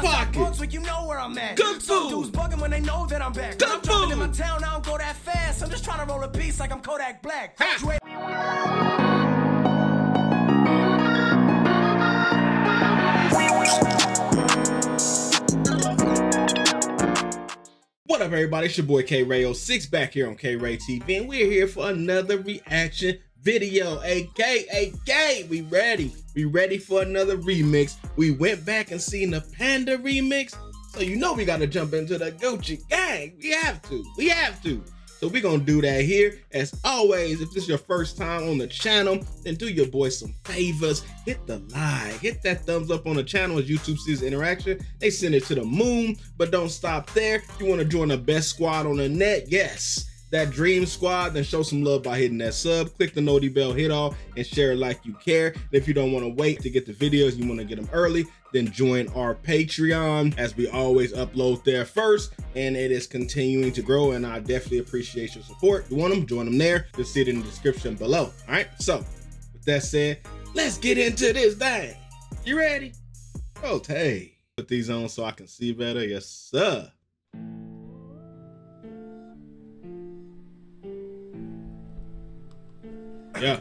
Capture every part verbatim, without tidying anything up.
pocket. Like you know where I'm at. Good food. Some dudes bugging when they know that I'm back. Good I'm food. In my town, I don't go that fast. I'm just trying to roll a piece like I'm Kodak Black. What up, everybody? It's your boy K Ray oh six back here on K Ray T V, and we're here for another reaction video. A K, A K, we ready. We ready for another remix. We went back and seen the Panda remix, so you know we gotta jump into the Gucci Gang. We have to. We have to. So we're gonna do that here. As always, if this is your first time on the channel, then do your boy some favors. Hit the like, hit that thumbs up on the channel. As YouTube sees the interaction, they send it to the moon. But don't stop there. If you wanna join the best squad on the net, yes, that Dream Squad, then show some love by hitting that sub. Click the noti bell, hit all, and share it like you care. And if you don't wanna wait to get the videos, you wanna get them early, then join our Patreon, as we always upload there first, and it is continuing to grow, and I definitely appreciate your support. If you want them, join them there. You'll see it in the description below, all right? So, with that said, let's get into this thing. You ready? Okay. Put these on so I can see better, yes sir. Yeah.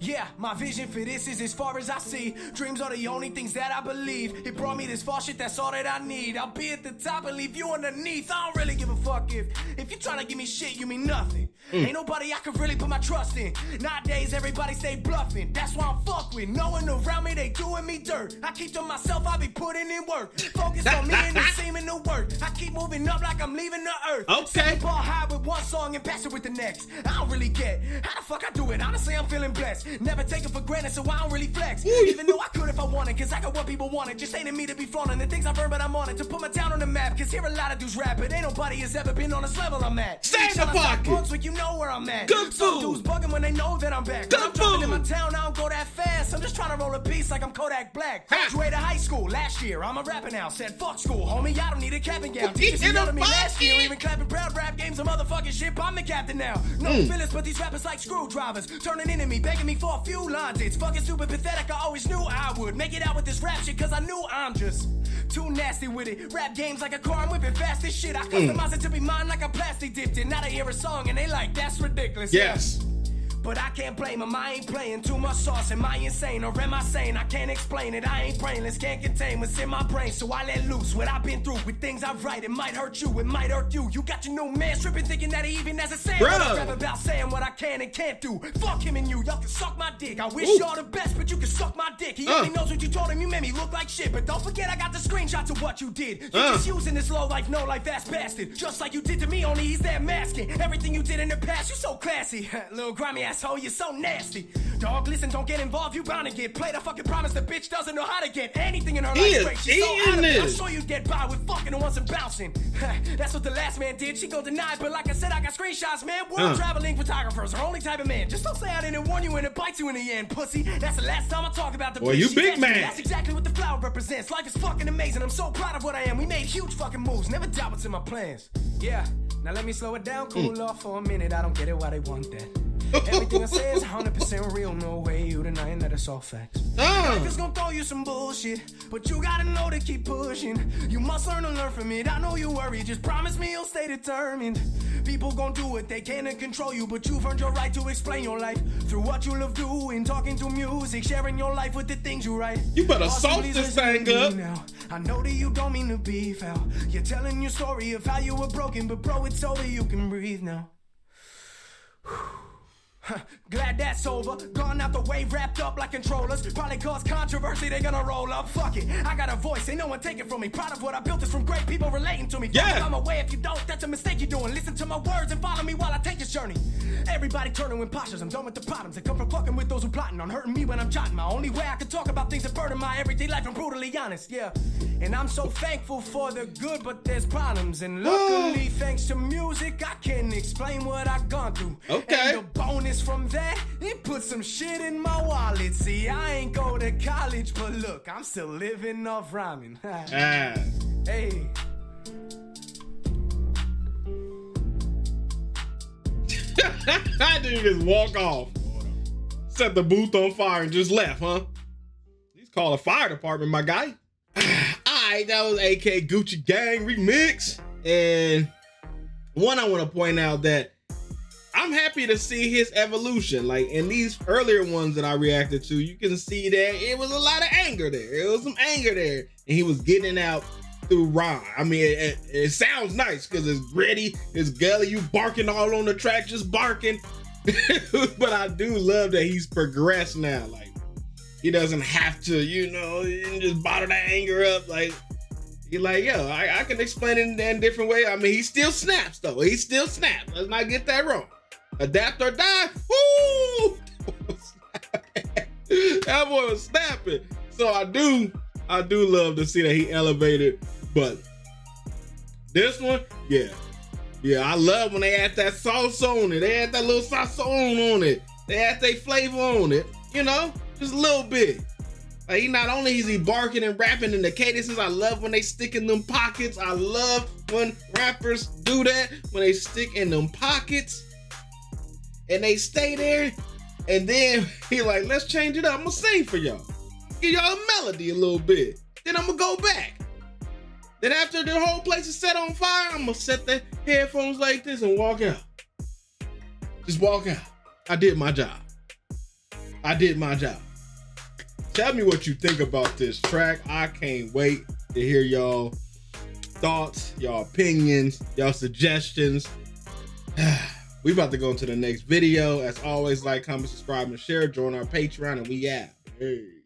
Yeah, my vision for this is as far as I see. Dreams are the only things that I believe. It brought me this far, shit, that's all that I need. I'll be at the top and leave you underneath. I don't really give a fuck if If you're trying to give me shit, you mean nothing. mm. Ain't nobody I could really put my trust in. Nowadays, everybody stay bluffing. That's why I'm fuck with. No one around me, they doing me dirt. I keep to myself, I be putting in work. Focus on me and it seeming to work. I keep moving up like I'm leaving the earth. Okay. Set the ball high with one song and pass it with the next. I don't really get how the fuck I do it. Honestly, I'm feeling blessed. Never take it for granted, so I don't really flex. Even though I could if I wanted, cause I got what people wanted. Just ain't in me to be flaunting the things I've earned, but I'm on it. To put my town on the map, cause here a lot of dudes rap, but ain't nobody has ever been on this level I'm at. Stay in the pocket. Like you know where I'm at. Good food. Some dudes bugging when they know that I'm back. Good food. In my town, I don't go that fast. I'm just trying to roll a piece like I'm Kodak Black. Graduated high school last year. I'm a rapper now. Said fuck school, homie. I don't need a cap and gown. Teachers yelled at me last year. Even clapping proud rap games, a motherfucking ship. I'm the captain now. No mm. feelings, but these rappers like screwdrivers, turning into me, begging me for a few lines. It's fucking stupid, pathetic. I always knew I would make it out with this rap shit, cause I knew I'm just too nasty with it. Rap games like a car, I'm whipping fast as shit. I customize mm. it to be mine like a plastic dipped in. Now they hear a song and they like, that's ridiculous. Yes. Yeah. But I can't blame him, I ain't playing. Too much sauce, am I insane or am I sane? I can't explain it, I ain't brainless, can't contain what's in my brain. So I let loose what I've been through with things I write. It might hurt you, it might hurt you. You got your new man tripping, thinking that he even has a say. I rap about saying what I can and can't do. Fuck him and you, y'all can suck my dick. I wish y'all the best, but you can suck my dick. He uh. only knows what you told him, you made me look like shit. But don't forget I got the screenshots of what you did. You uh. just using this low life, no life ass bastard. Just like you did to me, only he's there masking. Everything you did in the past, you so classy. Little grimy ass. Oh, you're so nasty. Dog, listen, don't get involved. You bound to get played. I fucking promise the bitch doesn't know how to get anything in her he life straight. She's so out of it. I'm sure you get by with fucking and once and bouncing. That's what the last man did. She gon' deny it, but like I said, I got screenshots, man. World uh. traveling photographers are only type of man. Just don't say I didn't warn you and it bites you in the end, pussy. That's the last time I talk about the boy, bitch. You big man. That's exactly what the flower represents. Life is fucking amazing. I'm so proud of what I am. We made huge fucking moves. Never doubt what's in my plans. Yeah. Now let me slow it down. Cool mm. off for a minute. I don't get it why they want that. Everything I say is one hundred percent real. No way you denying that, it's all facts. uh. Life is gonna throw you some bullshit, but you gotta know to keep pushing. You must learn to learn from it. I know you worry, just promise me you'll stay determined. People gonna do what they can to control you, but you've earned your right to explain your life through what you love doing. Talking to music, sharing your life with the things you write. You better salt this thing up now. I know that you don't mean to be foul. You're telling your story of how you were broken, but bro, it's over, you can breathe now. Glad that's over. Gone out the way, wrapped up like controllers. Probably cause controversy, they gonna roll up. Fuck it, I got a voice, ain't no one take it from me. Proud of what I built is from great people relating to me. Yeah, I'm away. If you don't, that's a mistake you're doing. Listen to my words and follow me while I take this journey. Everybody turning with postures, I'm done with the problems that come from fucking with those who plotting on hurting me when I'm jotting. My only way I can talk about things that burden my everyday life, I'm brutally honest, yeah. And I'm so thankful for the good, but there's problems. And luckily, oh. thanks to music, I can explain what I've gone through. Okay. And the bonus from that, it put some shit in my wallet. See, I ain't go to college, but look, I'm still living off rhyming. ah. Hey. I didn't just walk off. Set the booth on fire and just left, huh? Please call the fire department, my guy. right, that was A K Gucci Gang remix. And one, I want to point out that I'm happy to see his evolution. Like in these earlier ones that I reacted to, you can see that it was a lot of anger there. It was some anger there, and he was getting it out through rhyme. I mean, it, it, it sounds nice because it's gritty, it's gully. You barking all on the track, just barking. But I do love that he's progressed now. Like he doesn't have to, you know, just bottle that anger up. Like he's like, yo, I, I can explain it in a different way. I mean, he still snaps though. He still snaps. Let's not get that wrong. Adapt or die. Woo! That boy was snapping. So I do, I do love to see that he elevated. But this one, yeah, yeah, I love when they add that sauce on it. They add that little sauce on it. They add their flavor on it. You know, just a little bit. Like he not only is he barking and rapping in the cadences, I love when they stick in them pockets. I love when rappers do that, when they stick in them pockets. And they stay there, and then he like, let's change it up. I'm gonna sing for y'all, give y'all a melody a little bit. Then I'm gonna go back. Then after the whole place is set on fire, I'm gonna set the headphones like this and walk out. Just walk out. I did my job. I did my job. Tell me what you think about this track. I can't wait to hear y'all thoughts, y'all opinions, y'all suggestions. We about to go into the next video. As always, like, comment, subscribe, and share. Join our Patreon, and we out. Hey.